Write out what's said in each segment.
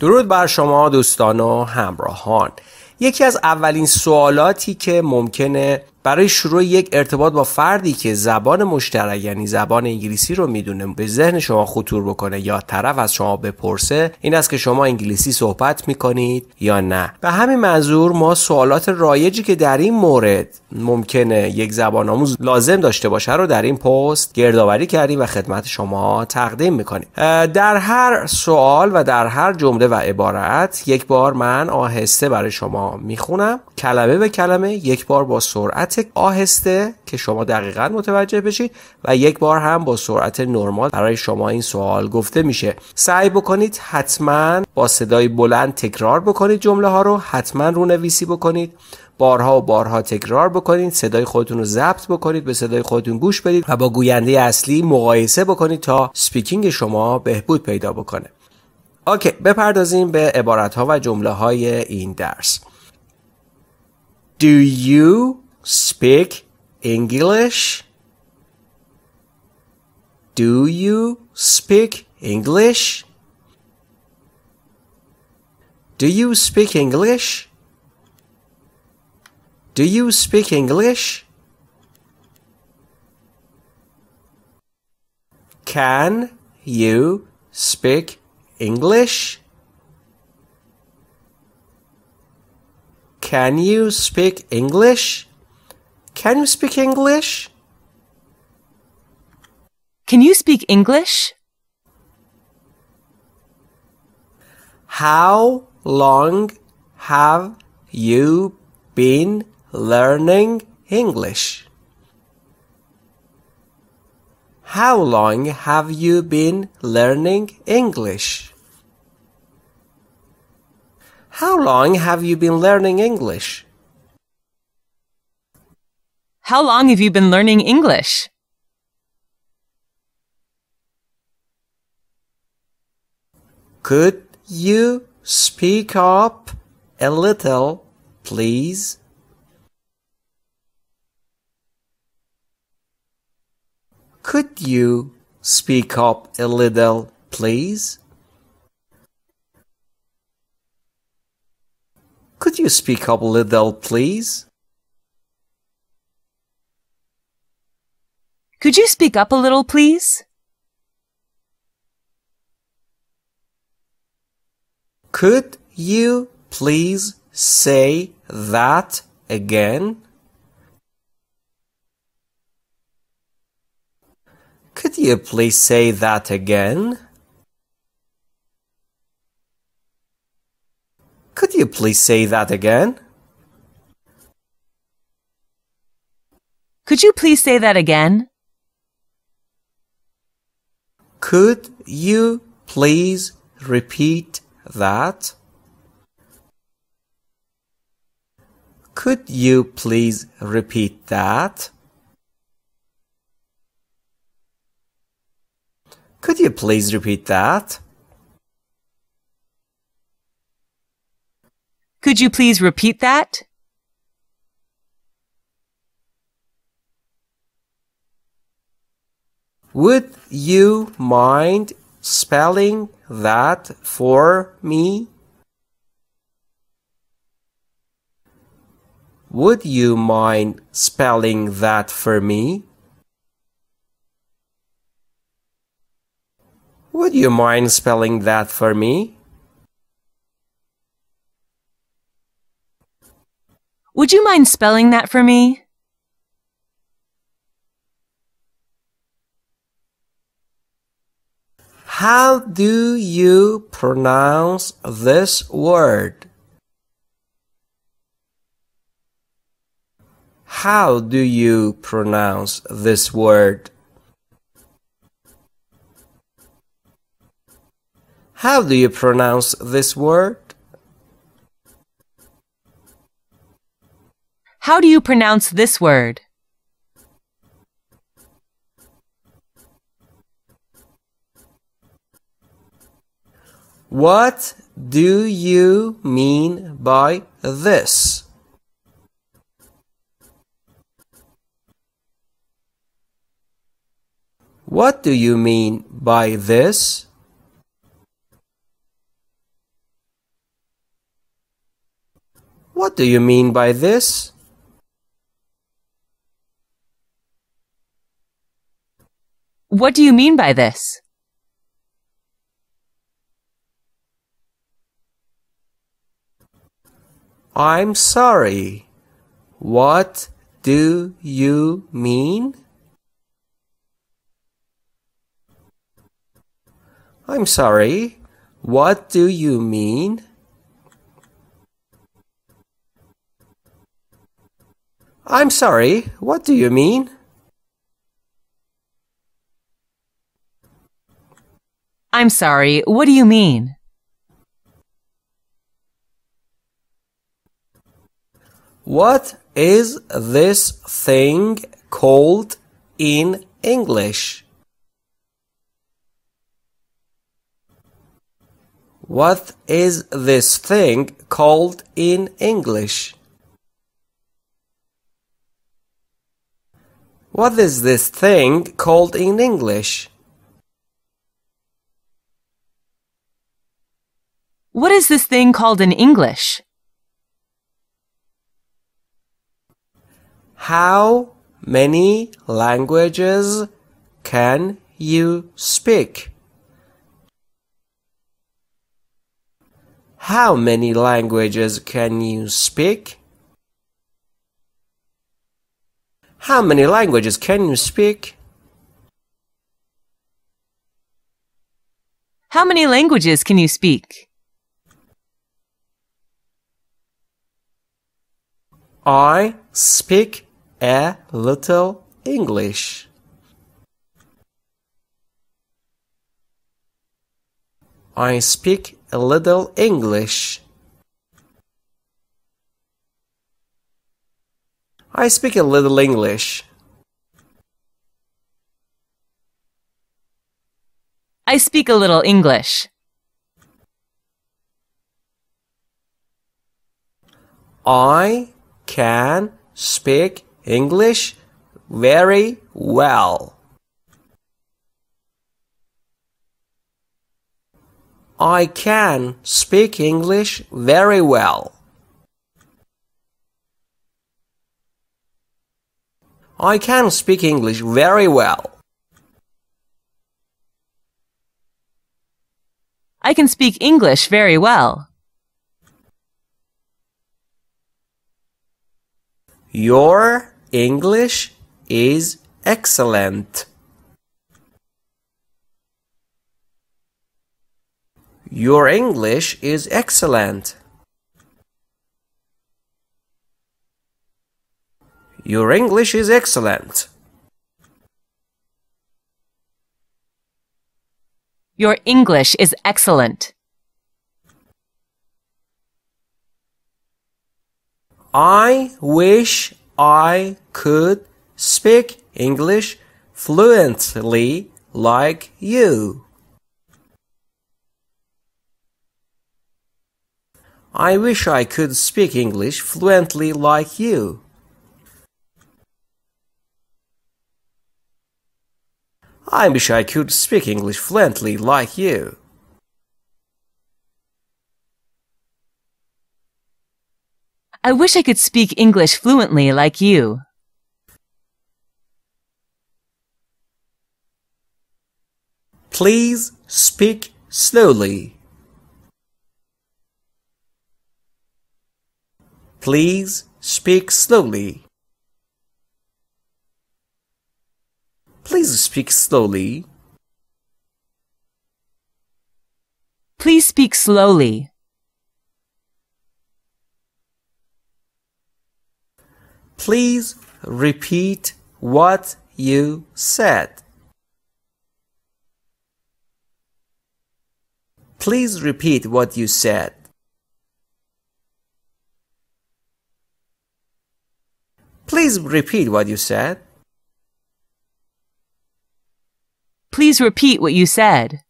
درود بر شما دوستان و همراهان. یکی از اولین سوالاتی که ممکنه برای شروع یک ارتباط با فردی که زبان مشترک یعنی زبان انگلیسی رو میدونه به ذهن شما خطور بکنه یا طرف از شما بپرسه این است که شما انگلیسی صحبت میکنید یا نه. به همین منظور ما سوالات رایجی که در این مورد ممکنه یک زبان آموز لازم داشته باشه رو در این پست گردآوری کردیم و خدمت شما تقدیم میکنیم. در هر سوال و در هر جمله و عبارت یک بار من آهسته برای شما میخونم، کلمه به کلمه، یک بار با سرعت آهسته که شما دقیقا متوجه بشید و یک بار هم با سرعت نرمال برای شما این سوال گفته میشه. سعی بکنید حتما با صدای بلند تکرار بکنید، جمله ها رو حتما رونویسی بکنید، بارها و بارها تکرار بکنید، صدای خودتون رو ضبط بکنید، به صدای خودتون گوش بدید و با گوینده اصلی مقایسه بکنید تا اسپیکینگ شما بهبود پیدا بکنه. اوکی، بپردازیم به عبارت ها و جمله های این درس. Do you speak English? Do you speak English? Do you speak English? Do you speak English? Can you speak English? Can you speak English? Can you speak English? Can you speak English? How long have you been learning English? How long have you been learning English? How long have you been learning English? How long have you been learning English? Could you speak up a little, please? Could you speak up a little, please? Could you speak up a little, please? Could you speak up a little, please? Could you please say that again? Could you please say that again? Could you please say that again? Could you please say that again? Could you please repeat that? Could you please repeat that? Could you please repeat that? Could you please repeat that? Would you mind spelling that for me? Would you mind spelling that for me? Would you mind spelling that for me? Would you mind spelling that for me? How do you pronounce this word? How do you pronounce this word? How do you pronounce this word? How do you pronounce this word? What do you mean by this? What do you mean by this? What do you mean by this? What do you mean by this? I'm sorry. What do you mean? I'm sorry. What do you mean? I'm sorry. What do you mean? I'm sorry. What do you mean? What is this thing called in English? What is this thing called in English? What is this thing called in English? What is this thing called in English? How many languages can you speak? How many languages can you speak? How many languages can you speak? How many languages can you speak? I speak a little English. I speak a little English. I speak a little English. I speak a little English. I can speak English very well. I can speak English very well. I can speak English very well. I can speak English very well. Your English is excellent. Your English is excellent. Your English is excellent. Your English is excellent. I wish I could speak English fluently like you. I wish I could speak English fluently like you. I wish I could speak English fluently like you. I wish I could speak English fluently like you. Please speak slowly. Please speak slowly. Please speak slowly. Please speak slowly. Please repeat what you said. Please repeat what you said. Please repeat what you said. Please repeat what you said.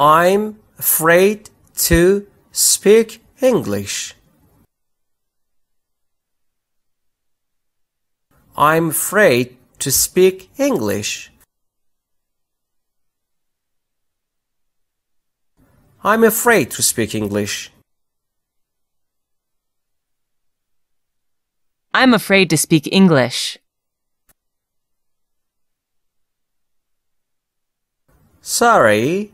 I'm afraid to speak English. I'm afraid to speak English. I'm afraid to speak English. I'm afraid to speak English. Sorry,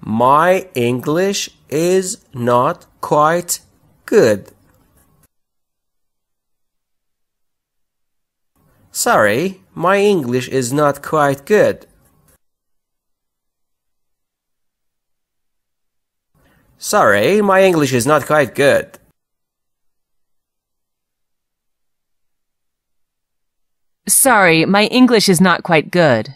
my English is not quite good. Sorry, my English is not quite good. Sorry, my English is not quite good. Sorry, my English is not quite good.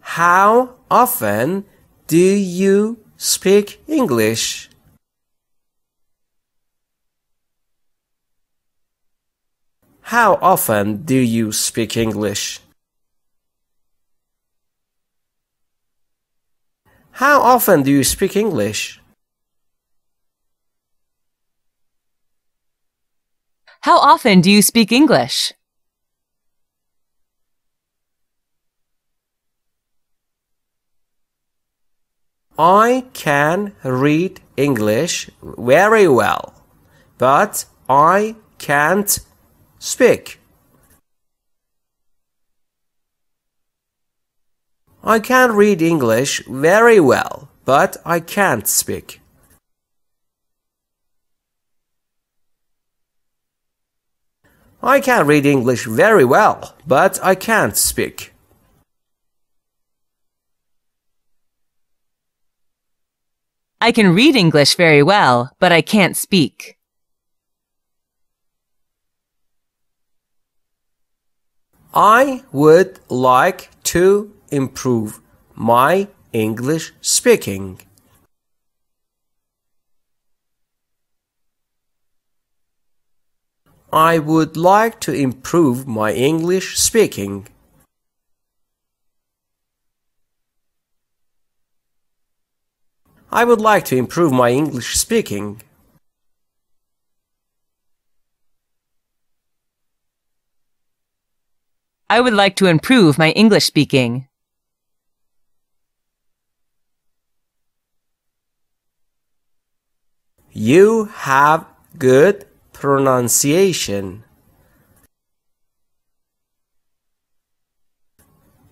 How often do you speak English? How often do you speak English? How often do you speak English? How often do you speak English? I can read English very well, but I can't speak. I can read English very well, but I can't speak. I can read English very well, but I can't speak. I can read English very well, but I can't speak. I would like to improve my English speaking. I would like to improve my English speaking. I would like to improve my English speaking. I would like to improve my English speaking. You have good pronunciation.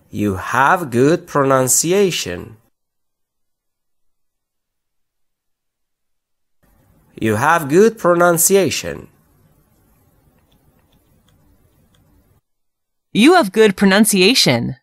You have good pronunciation. You have good pronunciation. You have good pronunciation.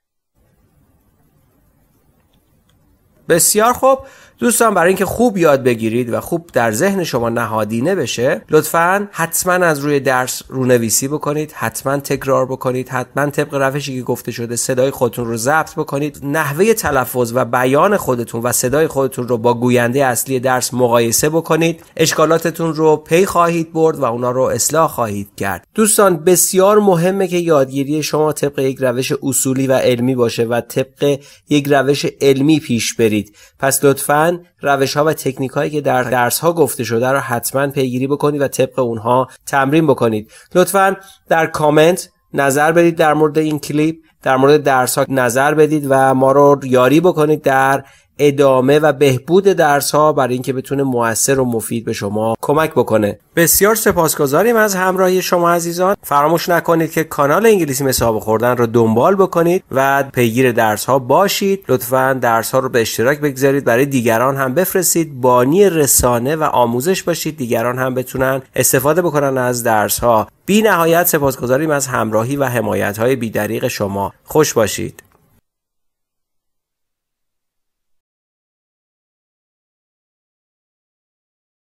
بسیار خوب دوستان، برای اینکه خوب یاد بگیرید و خوب در ذهن شما نهادینه بشه، لطفاً حتما از روی درس رونویسی بکنید، حتما تکرار بکنید، حتما طبق روشی که گفته شده صدای خودتون رو ضبط بکنید، نحوه تلفظ و بیان خودتون و صدای خودتون رو با گوینده اصلی درس مقایسه بکنید، اشکالاتتون رو پی خواهید برد و اونا رو اصلاح خواهید کرد. دوستان بسیار مهمه که یادگیری شما طبق یک روش اصولی و علمی باشه و طبق یک روش علمی پیش برید. پس لطفاً روش ها و تکنیک هایی که در درس ها گفته شده رو حتما پیگیری بکنید و طبق اونها تمرین بکنید. لطفاً در کامنت نظر بدید در مورد این کلیپ، در مورد درس ها نظر بدید و ما رو یاری بکنید در ادامه و بهبود درس ها برای اینکه بتونه مؤثر و مفید به شما کمک بکنه. بسیار سپاسگزاریم از همراهی شما عزیزان. فراموش نکنید که کانال انگلیسی مثل آب خوردن رو دنبال بکنید و پیگیر درس ها باشید. لطفاً درس ها رو به اشتراک بگذارید، برای دیگران هم بفرستید. بانی رسانه و آموزش باشید، دیگران هم بتونن استفاده بکنن از درس ها. بی نهایت سپاسگزاریم از همراهی و حمایت های بی‌دریغ شما. خوش باشید.